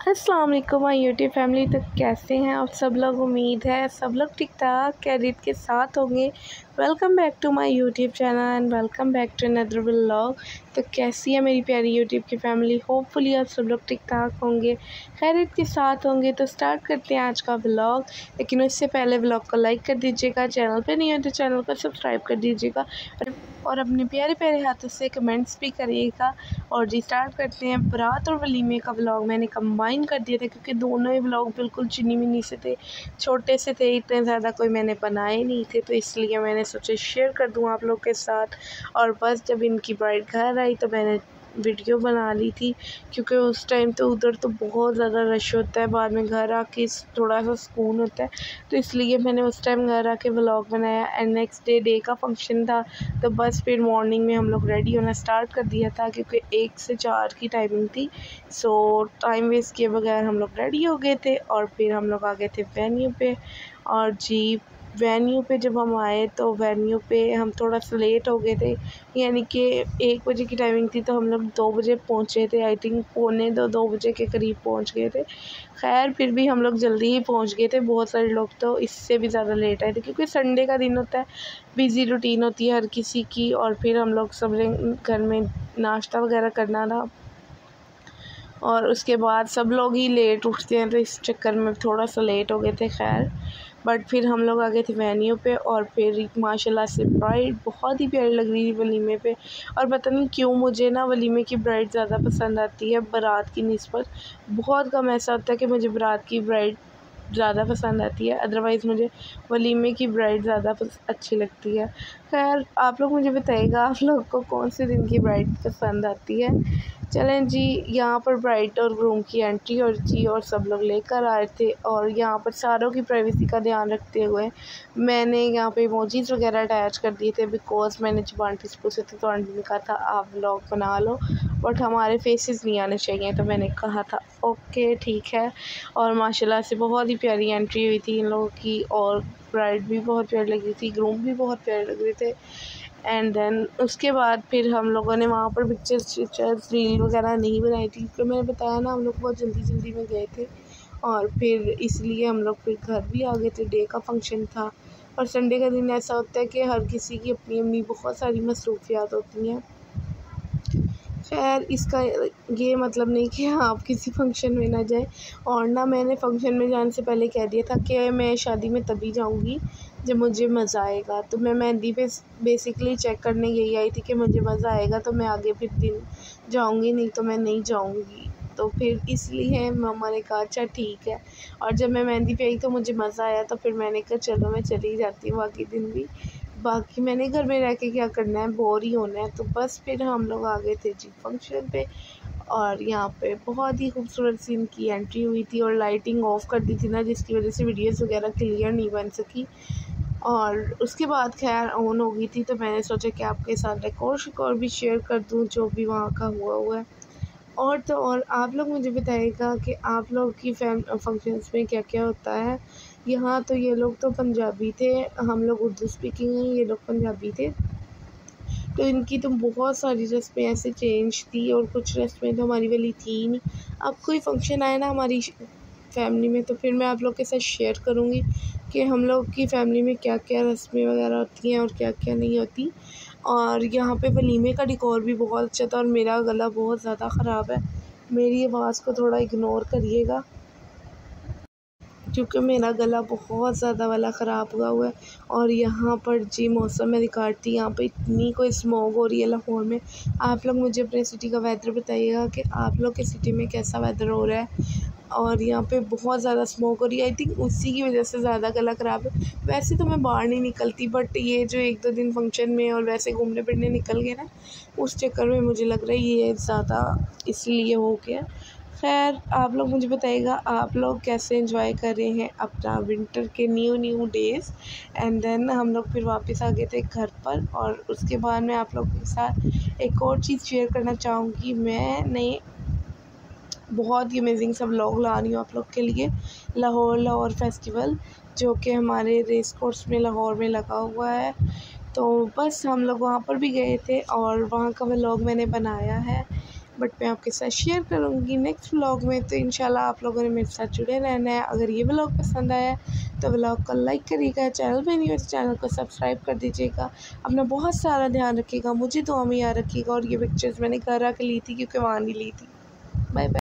अस्सलाम वालेकुम my YouTube family. तो कैसे हैं आप सब लोग? उम्मीद है सब लोग ठीक ठाक खैरियत के साथ होंगे। Welcome back to my YouTube channel and welcome back to another vlog. तो कैसी है मेरी प्यारी यूट्यूब की फैमिली? होपफुली आप सब लोग ठीक ठाक होंगे खैरियत के साथ होंगे। तो स्टार्ट करते हैं आज का व्लॉग, लेकिन उससे पहले व्लॉग को लाइक कर दीजिएगा, चैनल पर नहीं हो तो चैनल को सब्सक्राइब कर दीजिएगा और अपने प्यारे प्यारे हाथों से कमेंट्स भी करिएगा। और जी स्टार्ट करते हैं। बारात और वलीमे का व्लॉग मैंने कंबाइन कर दिया था क्योंकि दोनों ही व्लॉग बिल्कुल चुनी मिनी से थे, छोटे से थे, इतने ज़्यादा कोई मैंने बनाए नहीं थे, तो इसलिए मैंने सोचा शेयर कर दूँ आप लोग के साथ। और बस जब इनकी ब्राइड घर आई तो मैंने वीडियो बना ली थी क्योंकि उस टाइम तो उधर तो बहुत ज़्यादा रश होता है, बाद में घर आके थोड़ा सा सुकून होता है, तो इसलिए मैंने उस टाइम घर आके व्लॉग बनाया। एंड नेक्स्ट डे का फंक्शन था तो बस फिर मॉर्निंग में हम लोग रेडी होना स्टार्ट कर दिया था क्योंकि 1 से 4 की टाइमिंग थी, सो टाइम वेस्ट किए बगैर हम लोग रेडी हो गए थे और फिर हम लोग आ गए थे वेन्यू पे। और जी वेन्यू पे जब हम आए तो वेन्यू पे हम थोड़ा सा लेट हो गए थे, यानी कि 1 बजे की टाइमिंग थी तो हम लोग 2 बजे पहुंचे थे, आई थिंक 1:45-2 बजे के करीब पहुंच गए थे। खैर फिर भी हम लोग जल्दी ही पहुंच गए थे, बहुत सारे लोग तो इससे भी ज़्यादा लेट आए थे क्योंकि संडे का दिन होता है, बिज़ी रूटीन होती है हर किसी की। और फिर हम लोग सब ने घर में नाश्ता वगैरह करना था और उसके बाद सब लोग ही लेट उठते हैं, तो इस चक्कर में थोड़ा सा लेट हो गए थे। खैर बट फिर हम लोग आ गए थे वेन्यू पे और फिर माशाल्लाह से ब्राइड बहुत ही प्यारी लग रही थी वलीमे पे। और पता नहीं क्यों मुझे ना वलीमे की ब्राइड ज़्यादा पसंद आती है बारात की निस्बत, बहुत कम ऐसा होता है कि मुझे बारात की ब्राइड ज़्यादा पसंद आती है, अदरवाइज़ मुझे वलीमे की ब्राइड ज़्यादा अच्छी लगती है। खैर आप लोग मुझे बताइएगा आप लोगों को कौन से दिन की ब्राइड पसंद आती है। चलें जी, यहाँ पर ब्राइड और ग्रूम की एंट्री और जी और सब लोग लेकर आए थे और यहाँ पर सारों की प्राइवेसी का ध्यान रखते हुए मैंने यहाँ पे इमोजीज वगैरह अटैच कर दिए थे, बिकॉज मैंने जब आंटी से पूछे थे तो आंटी ने कहा था आप व्लॉग बना लो बट हमारे फेसेस नहीं आने चाहिए, तो मैंने कहा था ओके ठीक है। और माशाल्लाह से बहुत ही प्यारी एंट्री हुई थी इन लोगों की और ब्राइड भी बहुत प्यारी लग रही थी, ग्रूम भी बहुत प्यारे लग रहे थे। एंड देन उसके बाद फिर हम लोगों ने वहाँ पर पिक्चर्स रील वगैरह नहीं बनाई थी क्योंकि मैंने बताया ना हम लोग बहुत जल्दी जल्दी में गए थे और फिर इसलिए हम लोग फिर घर भी आ गए थे, डे का फंक्शन था। और संडे का दिन ऐसा होता है कि हर किसी की अपनी अपनी बहुत सारी मसरूफियात होती हैं। खैर इसका ये मतलब नहीं कि आप किसी फंक्शन में ना जाएं, और ना मैंने फंक्शन में जाने से पहले कह दिया था कि मैं शादी में तभी जाऊंगी जब मुझे मज़ा आएगा, तो मैं मेहंदी पे बेसिकली चेक करने यही आई थी कि मुझे मज़ा आएगा तो मैं आगे फिर दिन जाऊंगी, नहीं तो मैं नहीं जाऊंगी। तो फिर इसलिए मम्मा ने कहा अच्छा ठीक है, और जब मैं मेहंदी पे आई तो मुझे मज़ा आया तो फिर मैंने कहा चलो मैं चली जाती हूँ बाकी दिन भी, बाकी मैंने घर में रह के क्या करना है, बोर ही होना है। तो बस फिर हम लोग आ गए थे जी फंक्शन पे और यहाँ पे बहुत ही खूबसूरत सी इनकी एंट्री हुई थी और लाइटिंग ऑफ कर दी थी ना, जिसकी वजह से वीडियोस वगैरह क्लियर नहीं बन सकी। और उसके बाद खैर ऑन हो गई थी तो मैंने सोचा कि आपके साथ रिकॉर्ड शिकॉर्ड भी शेयर कर दूँ जो भी वहाँ का हुआ है। और तो और आप लोग मुझे बताइएगा कि आप लोग की फंक्शंस में क्या क्या होता है। यहाँ तो ये लोग तो पंजाबी थे, हम लोग उर्दू स्पीकिंग हैं, ये लोग पंजाबी थे, तो इनकी तो बहुत सारी रस्में ऐसे चेंज थी और कुछ रस्में तो हमारी वाली थी नहीं। अब कोई फंक्शन आया ना हमारी फैमिली में तो फिर मैं आप लोग के साथ शेयर करूँगी कि हम लोग की फैमिली में क्या क्या रस्में वगैरह होती हैं और क्या क्या नहीं होती। और यहाँ पे वलीमे का डिकोर भी बहुत अच्छा था और मेरा गला बहुत ज़्यादा ख़राब है, मेरी आवाज़ को थोड़ा इग्नोर करिएगा क्योंकि मेरा गला बहुत ज़्यादा वाला ख़राब हुआ है। और यहाँ पर जी मौसम में रिकॉर्ड थी, यहाँ पर इतनी कोई स्मॉग हो रही है लाहौर में। आप लोग मुझे अपने सिटी का वेदर बताइएगा कि आप लोग के सिटी में कैसा वेदर हो रहा है। और यहाँ पे बहुत ज़्यादा स्मॉग हो रही है, आई थिंक उसी की वजह से ज़्यादा गला ख़राब है। वैसे तो मैं बाहर नहीं निकलती बट ये जो 1-2 दिन फंक्शन में और वैसे घूमने फिरने निकल गए ना, उस चक्कर में मुझे लग रहा है ये ज़्यादा इसलिए हो गया। खैर आप लोग मुझे बताइएगा आप लोग कैसे एंजॉय कर रहे हैं अपना विंटर के न्यू डेज़। एंड देन हम लोग फिर वापस आ गए थे घर पर और उसके बाद मैं आप लोग के साथ एक और चीज़ शेयर करना चाहूँगी। मैंने बहुत ही अमेजिंग सब व्लॉग ला रही हूँ आप लोग के लिए, लाहौर फेस्टिवल जो कि हमारे रेस कोर्स में लाहौर में लगा हुआ है। तो बस हम लोग वहाँ पर भी गए थे और वहाँ का व्लॉग मैंने बनाया है, बट मैं आपके साथ शेयर करूँगी नेक्स्ट व्लॉग में। तो इंशाल्लाह आप लोगों ने मेरे साथ जुड़े रहना है। अगर ये व्लॉग पसंद आया तो व्लॉग को लाइक करिएगा, चैनल पर नहीं हो तो चैनल को सब्सक्राइब कर दीजिएगा। अपना बहुत सारा ध्यान रखिएगा, मुझे दुआ में याद रखिएगा। और ये पिक्चर्स मैंने घर आके ली थी क्योंकि वहाँ नहीं ली थी। Bye bye.